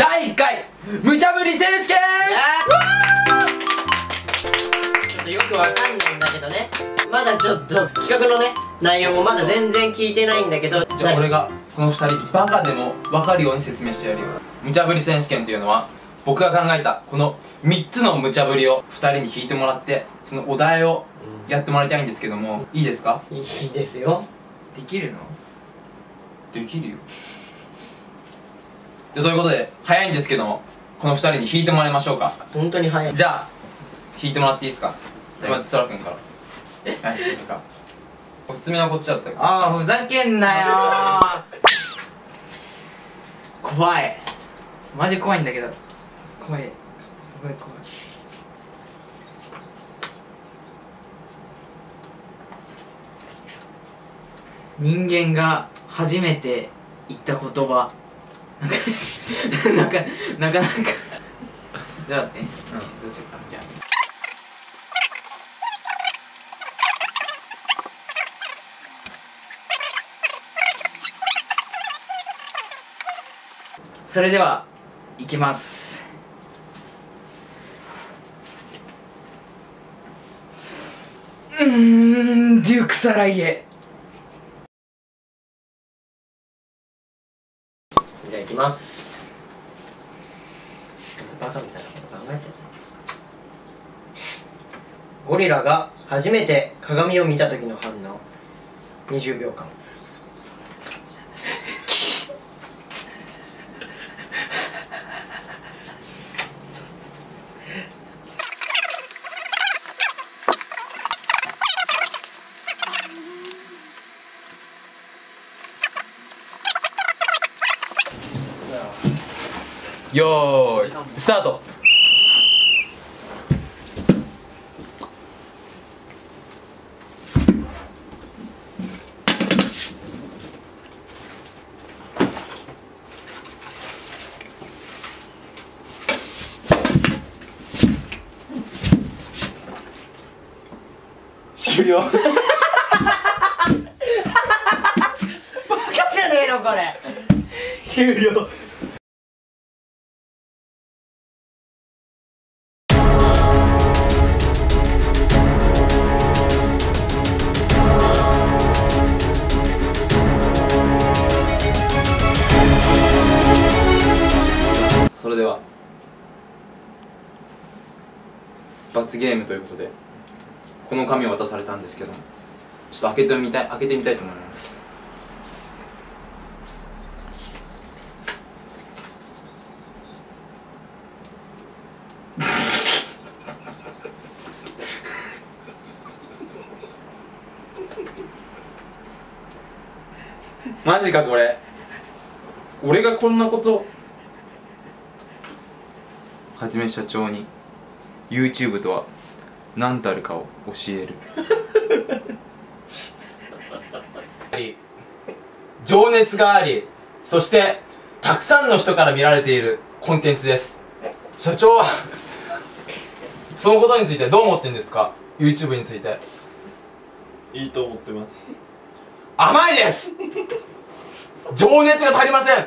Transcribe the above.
第1回無茶ぶり選手権。ちょっとよくわかんないんだけどね、まだちょっと企画のね内容もまだ全然聞いてないんだけど、じゃあ俺がこの2人バカでも分かるように説明してやるよ。無茶ぶり選手権というのは僕が考えたこの3つの無茶ぶりを2人に引いてもらって、そのお題をやってもらいたいんですけども、いいですか？いいですよ。できるの？できるよ。で、ということで早いんですけども、この2人に引いてもらいましょうか。本当に早い。じゃあ引いてもらっていいですか？まずそらくんから。え、何するか。おすすめはこっちだったよ。ああ、ふざけんなよ。怖い。マジ怖いんだけど。怖い。すごい怖い。人間が初めて言った言葉。なかなかじゃあね、どうしようか。じゃあそれでは、いきます。デュークサライエ。じゃあ、いきます。バカみたいなこと考えてる。ゴリラが初めて鏡を見た時の反応。20秒間。よーいスタート。終了。バカじゃねえのこれ。終了。それでは罰ゲームということで、この紙を渡されたんですけども、ちょっと開けてみたいと思います。マジかこれ。俺がこんなことはじめ社長に YouTube とは何たるかを教える。情熱があり、そしてたくさんの人から見られているコンテンツです。社長はそのことについてどう思ってんですか？ YouTube について。いいと思ってます。甘いです。情熱が足りません。